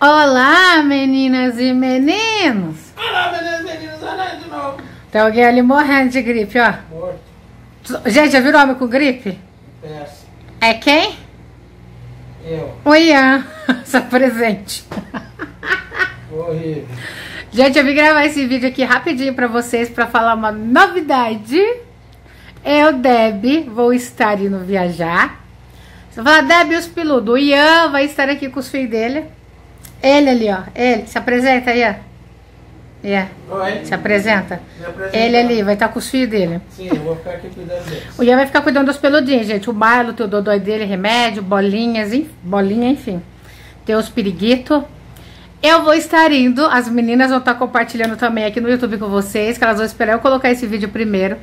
Olá, meninas e meninos! Olá, meninas e meninos! Olá de novo! Tem alguém ali morrendo de gripe, ó. Morto. Gente, já virou homem com gripe? Péssimo. É quem? Eu. O Ian. Só presente. Horrível. Gente, eu vim gravar esse vídeo aqui rapidinho pra vocês, pra falar uma novidade. Eu, Debbie, vou estar indo viajar. Você vai falar, Debbie, os peludos. O Ian vai estar aqui com os filhos dele. Ele ali, ó. Ele. Se apresenta aí, ó. Yeah. Oi. Se apresenta. Ele ali. Vai estar com os filhos dele. Sim, eu vou ficar aqui cuidando deles. O Ian vai ficar cuidando dos peludinhos, gente. O Milo tem o dodói dele, remédio, bolinhas, bolinha, enfim. Tem os piriguitos. Eu vou estar indo. As meninas vão estar compartilhando também aqui no YouTube com vocês, que elas vão esperar eu colocar esse vídeo primeiro.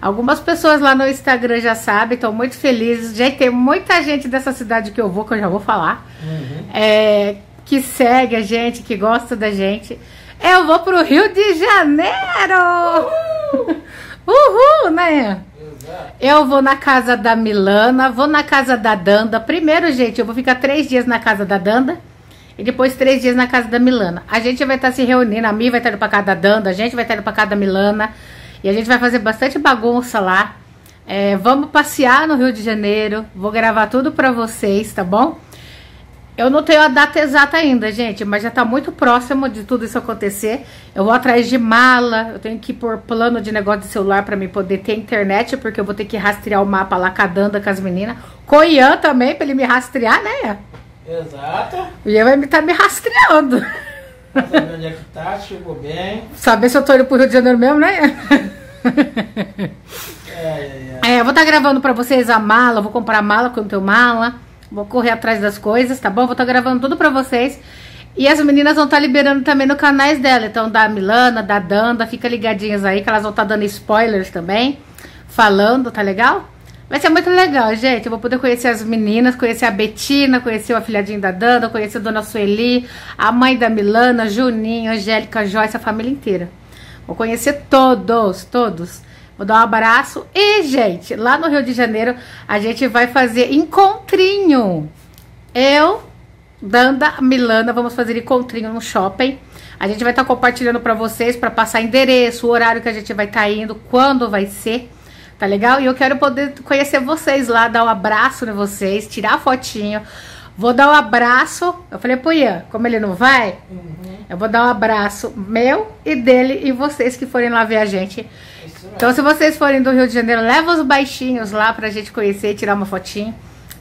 Algumas pessoas lá no Instagram já sabem, estão muito felizes. Já tem muita gente dessa cidade que eu vou, que eu já vou falar. Uhum. É... que segue a gente, que gosta da gente. Eu vou pro Rio de Janeiro! Uhul! Uhul, né? Exato. Eu vou na casa da Milana, vou na casa da Danda. Primeiro, gente, eu vou ficar 3 dias na casa da Danda e depois 3 dias na casa da Milana. A gente vai estar se reunindo, a Mi vai estar indo pra casa da Danda, a gente vai estar indo pra casa da Milana e a gente vai fazer bastante bagunça lá. É, vamos passear no Rio de Janeiro, vou gravar tudo pra vocês, tá bom? Eu não tenho a data exata ainda, gente, mas já tá muito próximo de tudo isso acontecer. Eu vou atrás de mala, eu tenho que pôr plano de negócio de celular pra mim poder ter internet, porque eu vou ter que rastrear o mapa lá com a Danda, com as meninas. Com o Ian também, pra ele me rastrear, né? Exato. O Ian vai me rastreando. Pra saber onde é que tá, chegou bem. Saber se eu tô indo pro Rio de Janeiro mesmo, né? Eu vou estar gravando pra vocês a mala, vou comprar mala quando eu tenho mala. Vou correr atrás das coisas, tá bom? Vou estar gravando tudo pra vocês. E as meninas vão estar liberando também no canais dela. Então, da Milana, da Danda, fica ligadinhas aí que elas vão estar dando spoilers também. Falando, tá legal? Vai ser muito legal, gente. Eu vou poder conhecer as meninas, conhecer a Betina, conhecer o afilhadinho da Danda, conhecer a Dona Sueli, a mãe da Milana, Juninho, Angélica, Joyce, a família inteira. Vou conhecer todos, todos. Vou dar um abraço. E, gente, lá no Rio de Janeiro, a gente vai fazer encontrinho. Eu, Danda, Milana, vamos fazer encontrinho no shopping. A gente vai estar compartilhando pra vocês, pra passar endereço, o horário que a gente vai estar indo, quando vai ser. Tá legal? E eu quero poder conhecer vocês lá, dar um abraço em vocês, tirar a fotinho. Vou dar um abraço. Eu falei pro Ian, como ele não vai, eu vou dar um abraço meu e dele e vocês que forem lá ver a gente. Então, se vocês forem do Rio de Janeiro, leva os baixinhos lá pra gente conhecer e tirar uma fotinha,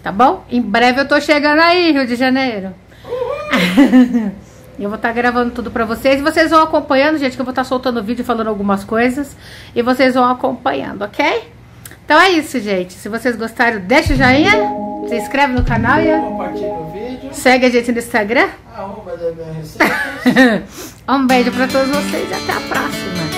tá bom? Em breve eu tô chegando aí, Rio de Janeiro. Uhum. Eu vou estar gravando tudo pra vocês. E vocês vão acompanhando, gente, que eu vou estar soltando vídeo falando algumas coisas. E vocês vão acompanhando, ok? Então é isso, gente. Se vocês gostaram, deixa o joinha. Se inscreve no canal e compartilha o vídeo. Segue a gente no Instagram. Um beijo pra todos vocês e até a próxima.